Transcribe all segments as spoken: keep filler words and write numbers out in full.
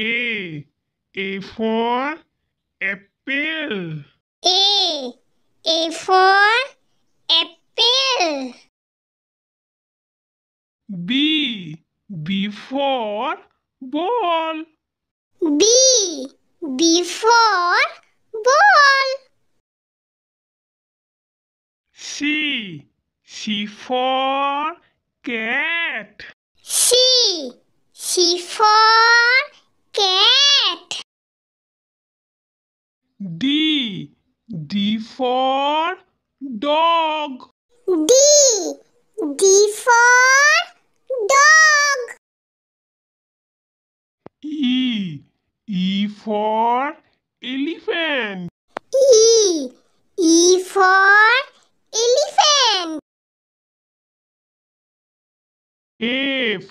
A, A for apple. A, A for apple. B, B for ball. B, B for ball. C, C for cat. C, C for cat. D, D for dog. D, D for dog. E, E for elephant. E, E for elephant. F,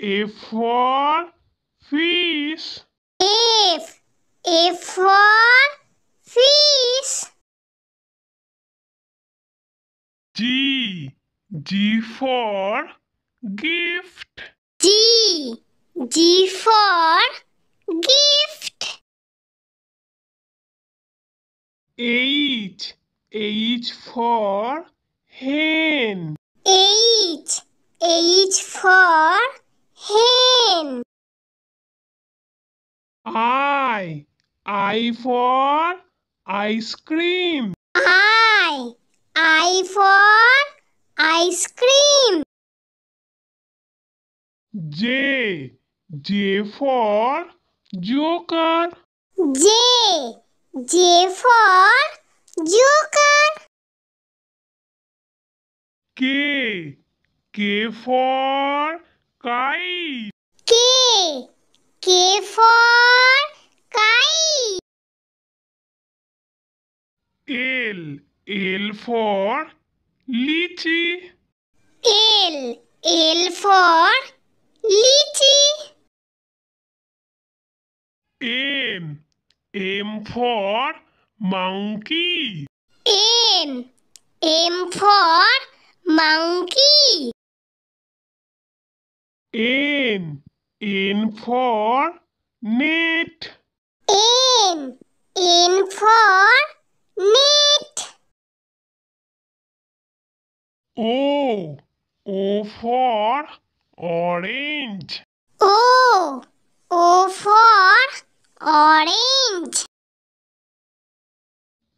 F for fish. F, F for fish. G, G for gift. G, G for gift. H, H for hen. H, H for hen. I, I for ice cream. I, I for ice cream. J, J for joker. J, J for joker. K, K for kite. K, K for kite. L, L for lychee. L, L for lychee. M, M for monkey. M, M for monkey. N, N for net. N, N for net. O, O for orange. O, O for orange.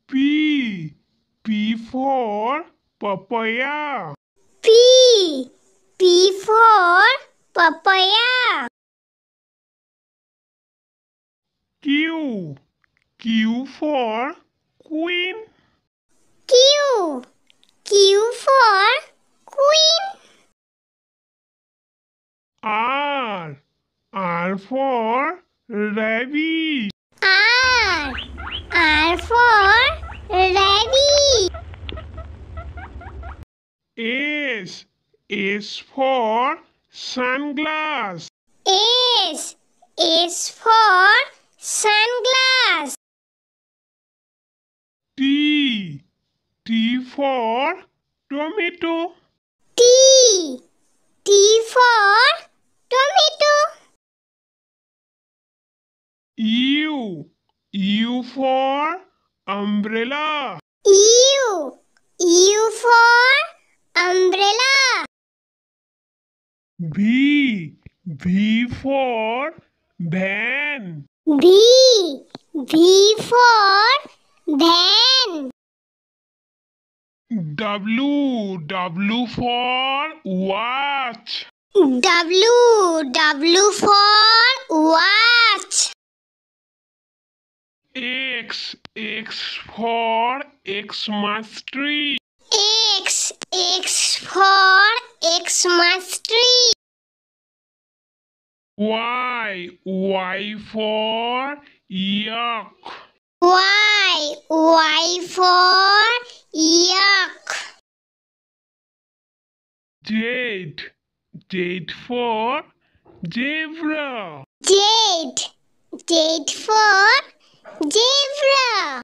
P, P for papaya. P, P for papaya. Q, Q for queen. Q, Q for queen. R, R for rabbit. R, R for rabbit. S, S for sunglass. S, S for sunglass. T, T for tomato. T, T for tomato. U, U for umbrella. U, U for umbrella. V, V for van. V, V for van. W, W for watch. W, W for watch. X, X for Xmas tree. X, X for Xmas tree. Y, Y for yuck. Y, Y for yuck. Z, Z for zebra. Z, Z for zebra.